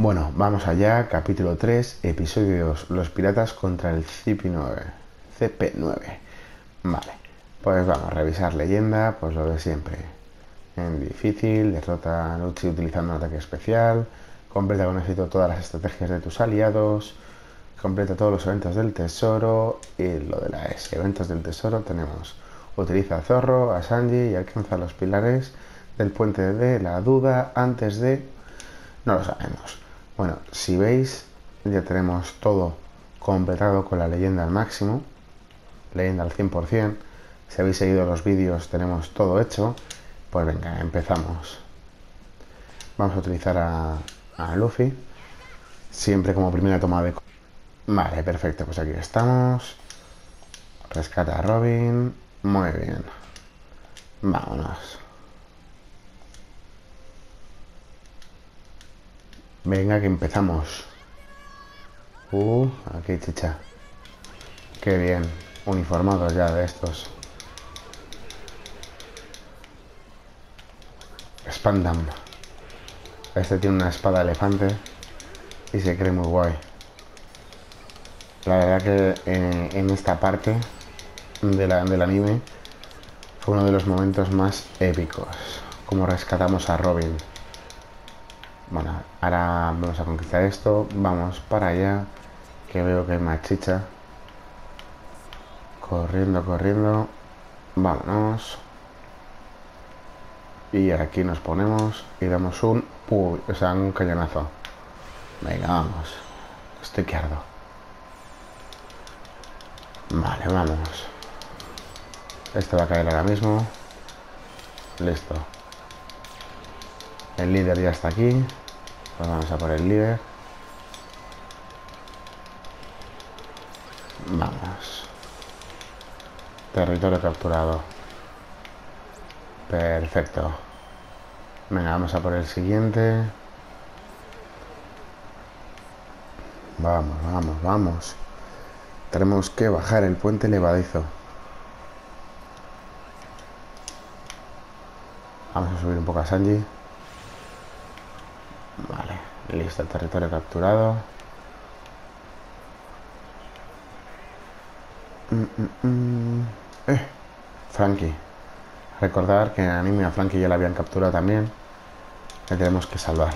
Bueno, vamos allá, capítulo 3, episodio 2, los piratas contra el CP9. Vale, pues vamos, revisar leyenda, pues lo de siempre. En difícil, derrota a Lucci utilizando un ataque especial, completa con éxito todas las estrategias de tus aliados, completa todos los eventos del tesoro y lo de la S. Eventos del tesoro tenemos, utiliza a Zorro, a Sanji y alcanza los pilares del puente de la duda antes de... no lo sabemos. Bueno, si veis, ya tenemos todo completado con la leyenda al máximo, leyenda al 100%, si habéis seguido los vídeos tenemos todo hecho, pues venga, empezamos. Vamos a utilizar a Luffy, siempre como primera toma de... Vale, perfecto, pues aquí estamos. Rescata a Robin. Muy bien. Vámonos. Venga, que empezamos. Aquí chicha. Qué bien. Uniformados ya de estos. Spandam. Este tiene una espada elefante y se cree muy guay. La verdad que en esta parte del anime fue uno de los momentos más épicos, como rescatamos a Robin. Bueno, ahora vamos a conquistar esto, vamos para allá, que veo que hay más chicha. Corriendo, corriendo, vámonos. Y aquí nos ponemos y damos un cañonazo. Venga, vamos. Estoy que ardo. Vale, vamos. Este va a caer ahora mismo. Listo. El líder ya está aquí. Pues vamos a por el líder. Vamos. Territorio capturado. Perfecto. Venga, vamos a por el siguiente. Vamos, vamos, vamos. Tenemos que bajar el puente levadizo. Vamos a subir un poco a Sanji. Vale, listo, el territorio capturado. Franky. Recordar que en anime a Franky ya la habían capturado también. Le tenemos que salvar.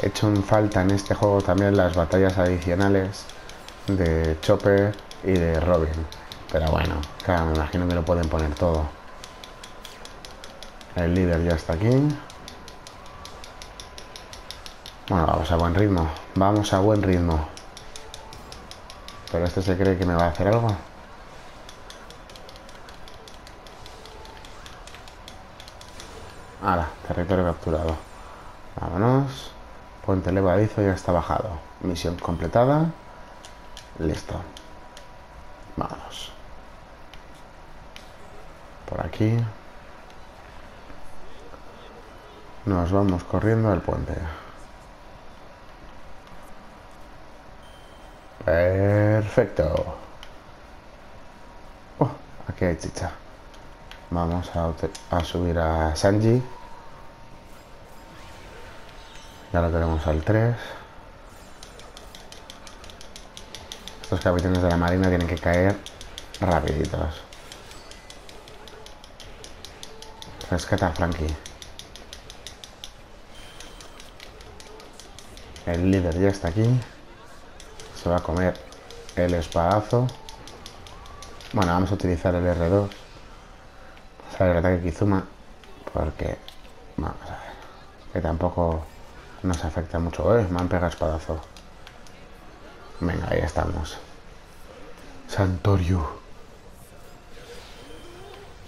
He hecho en falta en este juego también las batallas adicionales de Chopper y de Robin, pero bueno, claro, me imagino que lo pueden poner todo. El líder ya está aquí. Bueno, vamos a buen ritmo, vamos a buen ritmo, pero este se cree que me va a hacer algo. Ahora, territorio capturado, vámonos. Puente levadizo ya está bajado, misión completada. Listo. Vamos. Por aquí. Nos vamos corriendo al puente. Perfecto. Aquí hay chicha. Vamos a subir a Sanji. Ya lo tenemos al 3. Los capitanes de la marina tienen que caer rapiditos. Rescata a Franky. El líder ya está aquí. Se va a comer el espadazo. Bueno, vamos a utilizar el R2. Sale el ataque Kizuma. Porque... vamos a ver. Que tampoco nos afecta mucho. Me han pegado espadazo. Venga, ahí estamos. Santoryu.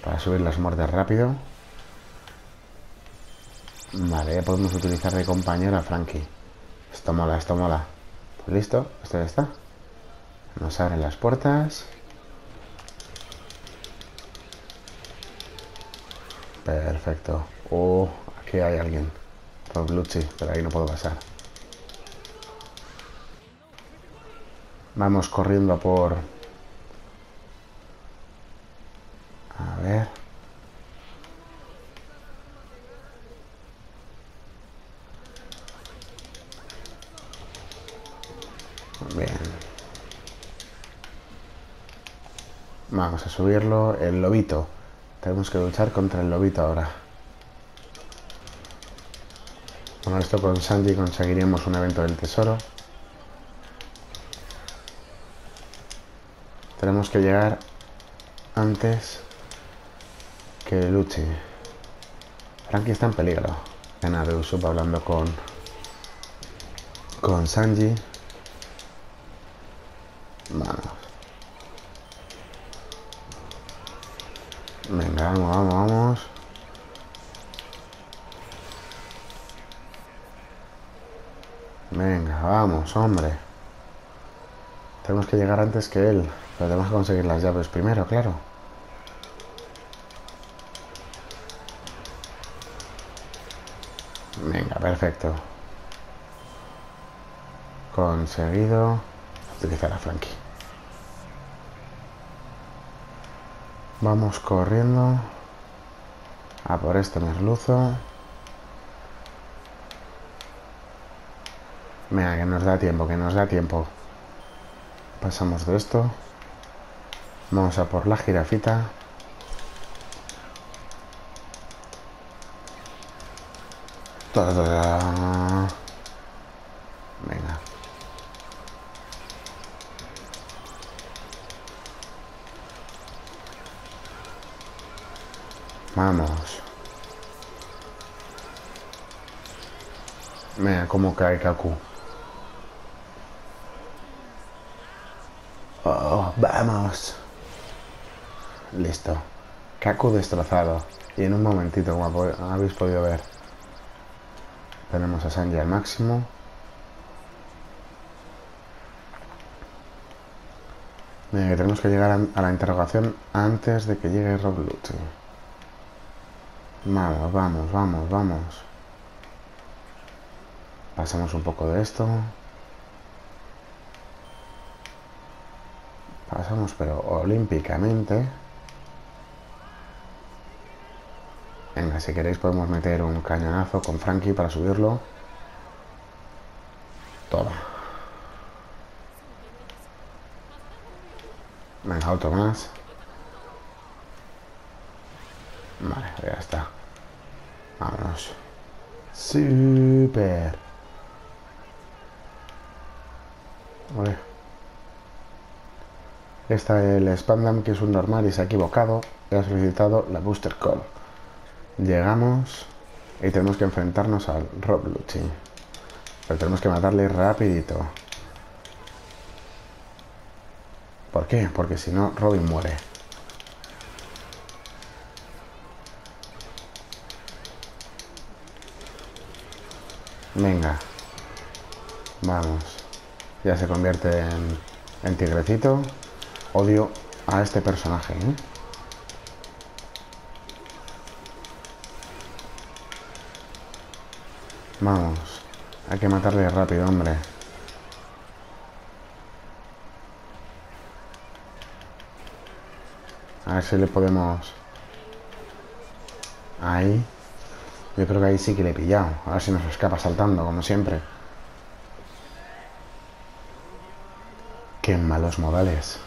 Para subir las muertes rápido. Vale, ya podemos utilizar de compañero a Franky. Esto mola, esto mola. Pues listo, esto ya está. Nos abren las puertas. Perfecto. Aquí hay alguien. Rob Lucci, pero ahí no puedo pasar. Vamos corriendo por... a ver... Bien. Vamos a subirlo. El lobito. Tenemos que luchar contra el lobito ahora. Con esto, con Sanji conseguiríamos un evento del tesoro. Tenemos que llegar antes que Lucci. Franky está en peligro. Nada de Usopp hablando con Sanji. Vamos. Venga, vamos, vamos, vamos. Venga, vamos, hombre. Tenemos que llegar antes que él. Pero tenemos que conseguir las llaves primero, claro. Venga, perfecto. Conseguido. Utilizar a Franky. Vamos corriendo a por este merluzo. Venga, que nos da tiempo, que nos da tiempo. Pasamos de esto. Vamos a por la jirafita. Venga. Vamos. Venga, cómo cae Kaku. Oh, vamos. Listo. Kaku destrozado. Y en un momentito, como habéis podido ver, tenemos a Sanji al máximo. Venga, tenemos que llegar a la interrogación antes de que llegue Rob Lucci. Vamos, vamos, vamos, vamos. Pasamos un poco de esto. Pasamos, pero olímpicamente. Venga, si queréis podemos meter un cañonazo con Franky para subirlo. Toma. Venga, otro más. Vale, ya está. Vámonos. Super. Vale. Está el Spandam, que es un normal y se ha equivocado. Y ha solicitado la Booster Call. Llegamos y tenemos que enfrentarnos al Rob Lucci. Pero tenemos que matarle rapidito. ¿Por qué? Porque si no, Robin muere. Venga, vamos. Ya se convierte en tigrecito. Odio a este personaje, ¿eh? Vamos, hay que matarle rápido, hombre. A ver si le podemos... Ahí. Yo creo que ahí sí que le he pillado. A ver si nos escapa saltando, como siempre. Qué malos modales.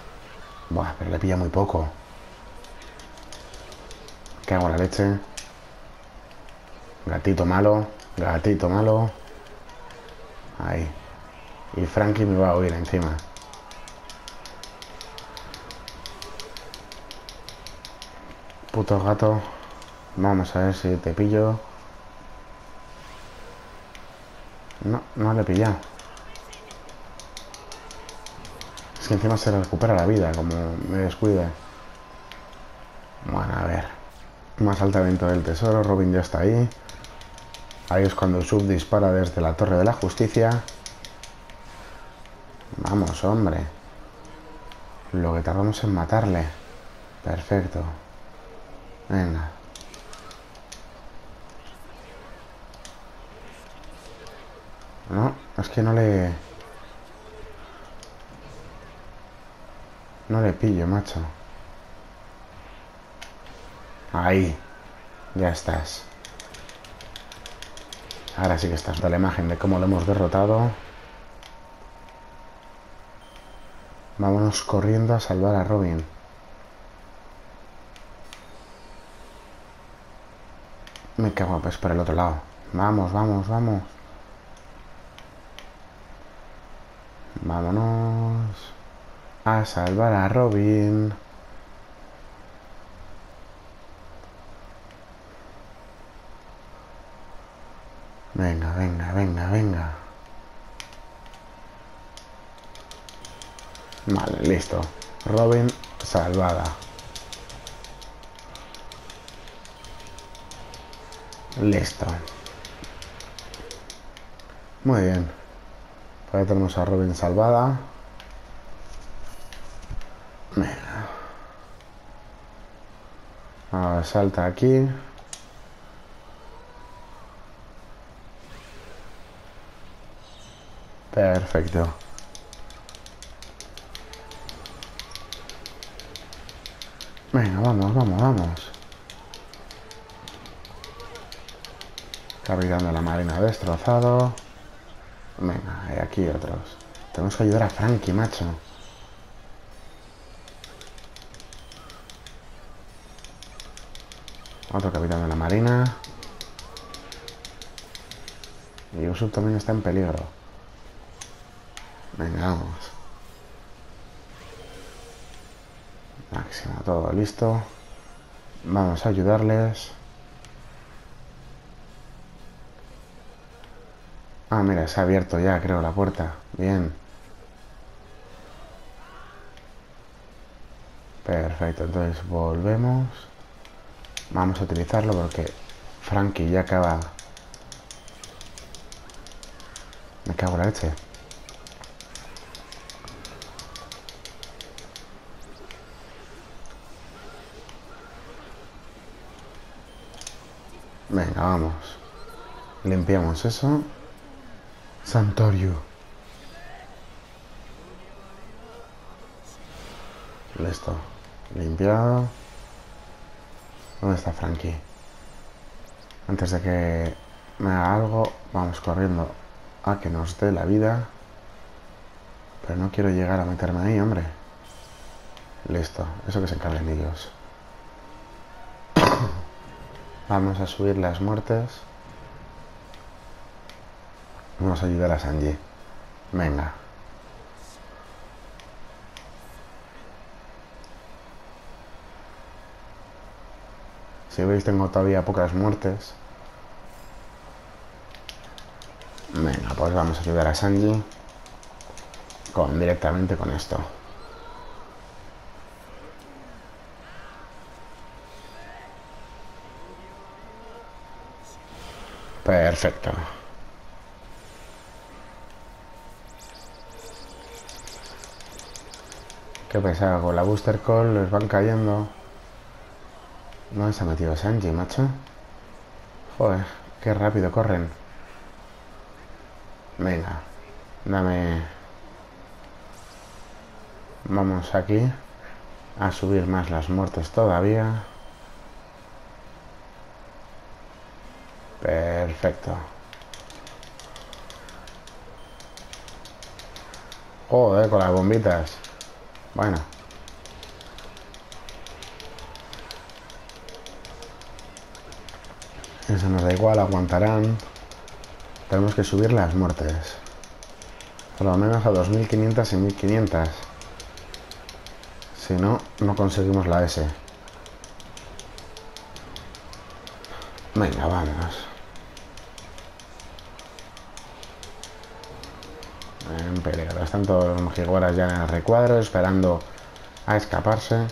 Buah, pero le pilla muy poco. Cago en la leche. Gatito malo. Gatito malo. Ahí. Y Franky me va a huir encima. Puto gato. Vamos a ver si te pillo. No, no le he pillado. Es que encima se recupera la vida, como me descuide. Bueno, a ver. Más altavento del tesoro. Robin ya está ahí. Ahí es cuando Usopp dispara desde la Torre de la Justicia. Vamos, hombre. Lo que tardamos en matarle. Perfecto. Venga. No, es que no le pillo, macho. Ahí. Ya estás. Ahora sí que estás. Da la imagen de cómo lo hemos derrotado. Vámonos corriendo a salvar a Robin. Me cago, pues por el otro lado. Vamos, vamos, vamos. Vámonos a salvar a Robin. Venga, venga, venga, venga. Vale, listo. Robin salvada. Listo. Muy bien. Ahora tenemos a Robin salvada. Venga. Ahora salta aquí. Perfecto. Venga, vamos, vamos, vamos. Capitán de la Marina destrozado. Venga, hay aquí otros. Tenemos que ayudar a Franky, macho. Otro capitán de la Marina. Y Usopp también está en peligro. Venga, vamos. Máximo, todo listo. Vamos a ayudarles. Ah, mira, se ha abierto ya, creo, la puerta. Bien. Perfecto, entonces volvemos. Vamos a utilizarlo porque Franky ya acaba. Me cago en la leche. Venga, vamos. Limpiamos eso. Santoryu. Listo. Limpiado. ¿Dónde está Franky? Antes de que me haga algo, vamos corriendo a que nos dé la vida. Pero no quiero llegar a meterme ahí, hombre. Listo. Eso que se encarguen ellos. Vamos a subir las muertes. Vamos a ayudar a Sanji. Venga. Si veis, tengo todavía pocas muertes. Venga, pues vamos a ayudar a Sanji directamente con esto. Perfecto. Qué pesado, con la Booster Call les van cayendo. ¿Dónde se ha metido Sanji, macho? Joder, qué rápido corren. Venga, dame. Vamos aquí a subir más las muertes todavía. Perfecto. Joder, con las bombitas. Bueno. Eso nos da igual, aguantarán. Tenemos que subir las muertes. Por lo menos a 2500 y 1500. Si no, no conseguimos la S. Venga, vamos. En peligro, están todos los jiguaras ya en el recuadro, esperando a escaparse,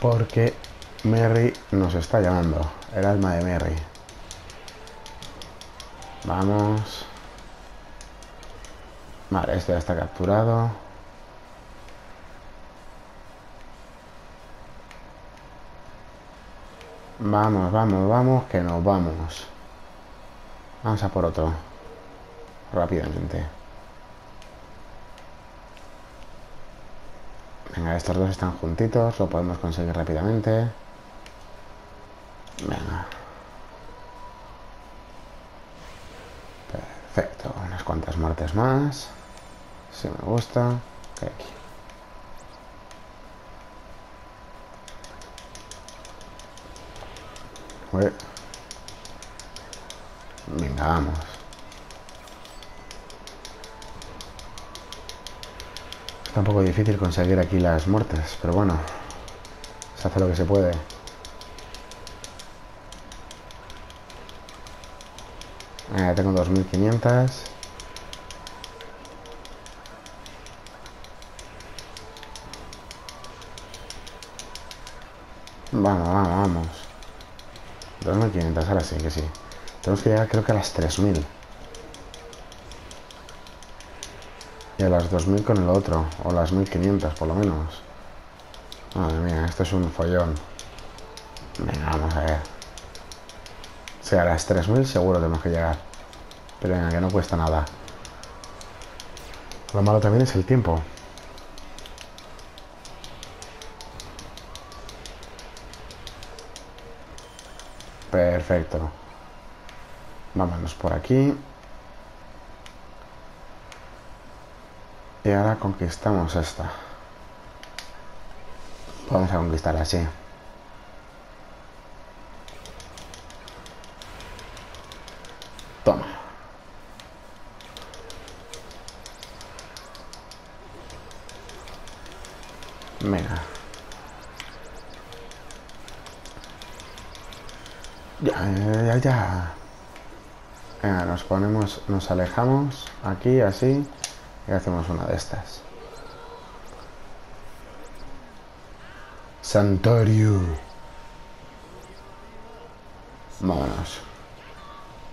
porque Merry nos está llamando, el alma de Merry. Vamos. Vale, este ya está capturado. Vamos, vamos, vamos, que nos vamos. Vamos a por otro. Rápidamente. Venga, estos dos están juntitos, lo podemos conseguir rápidamente. Venga. Perfecto, unas cuantas muertes más. Si me gusta. Aquí. Joder. Venga, vamos. Está un poco difícil conseguir aquí las muertes, pero bueno, se hace lo que se puede. Tengo 2500. Vamos, vamos, vamos. 2500, ahora sí, que sí. Tenemos que llegar creo que a las 3000. Y a las 2000 con el otro. O las 1500 por lo menos. Madre mía, esto es un follón. Venga, vamos a ver. O sea, a las 3000 seguro tenemos que llegar. Pero venga, que no cuesta nada. Lo malo también es el tiempo. Perfecto. Vámonos por aquí. Y ahora conquistamos esta. Vamos a conquistar así. Toma. Venga. Ya. Venga, nos ponemos, nos alejamos aquí, así, y hacemos una de estas. Santoryu. Vámonos.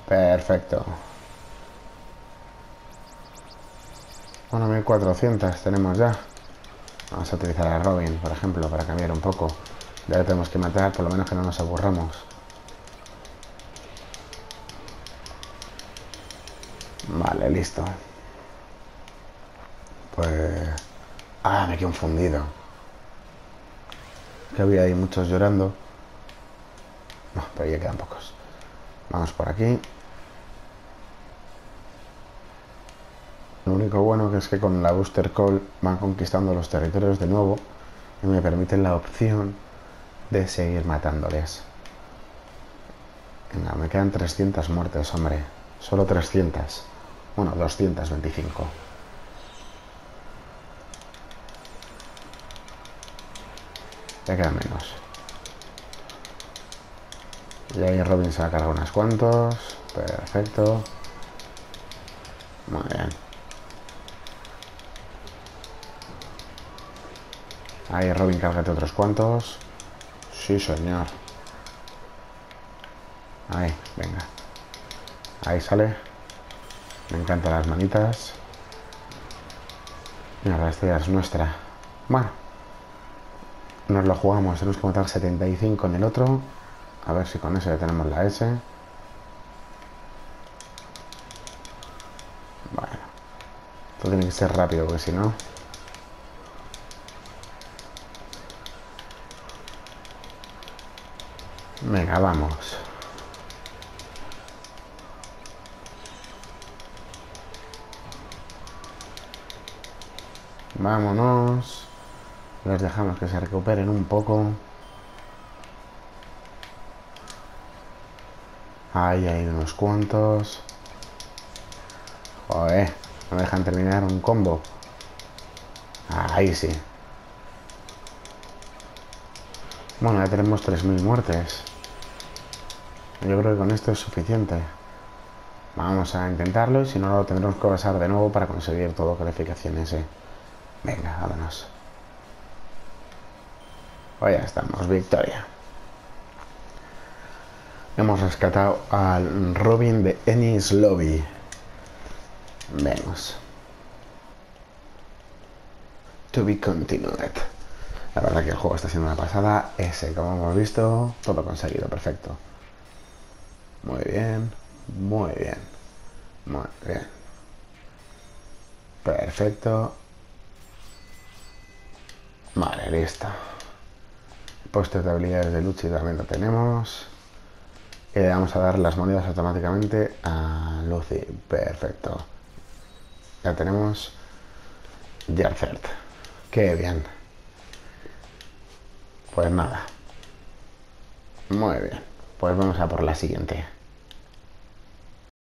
Perfecto. Bueno, 1400 tenemos ya. Vamos a utilizar a Robin, por ejemplo, para cambiar un poco. Ya la tenemos que matar, por lo menos que no nos aburramos. Vale, listo. Pues... ah, me he confundido. Que había ahí muchos llorando. No, pero ya quedan pocos. Vamos por aquí. Lo único bueno que es que con la Booster Call van conquistando los territorios de nuevo y me permiten la opción de seguir matándoles. Venga, me quedan 300 muertes, hombre. Solo 300. Bueno, 225. Ya queda menos. Y ahí Robin se va a cargar unas cuantos. Perfecto. Muy bien. Ahí Robin, cárgate otros cuantos. Sí, señor. Ahí, venga. Ahí sale. Me encantan las manitas. Mira, esta ya es nuestra. Bueno, nos lo jugamos. Tenemos que matar 75 en el otro. A ver si con eso ya tenemos la S. Bueno, esto tiene que ser rápido, porque si no... venga, vamos. Vámonos. Los dejamos que se recuperen un poco. Ahí hay unos cuantos. Joder, no me dejan terminar un combo. Ahí sí. Bueno, ya tenemos 3000 muertes. Yo creo que con esto es suficiente. Vamos a intentarlo y si no lo tendremos que pasar de nuevo para conseguir todo calificaciones, ¿eh? Venga, vámonos. Pues ya estamos, victoria. Hemos rescatado al Robin de Enies Lobby. Vemos. To be continued. La verdad que el juego está siendo una pasada. Ese, como hemos visto, todo conseguido, perfecto. Muy bien, muy bien, muy bien. Perfecto. Vale, listo. Puestos de habilidades de Lucci también lo tenemos. Y le vamos a dar las monedas automáticamente a Luffy. Perfecto. Ya tenemos Yarcert. Qué bien. Pues nada. Muy bien. pues vamos a por la siguiente.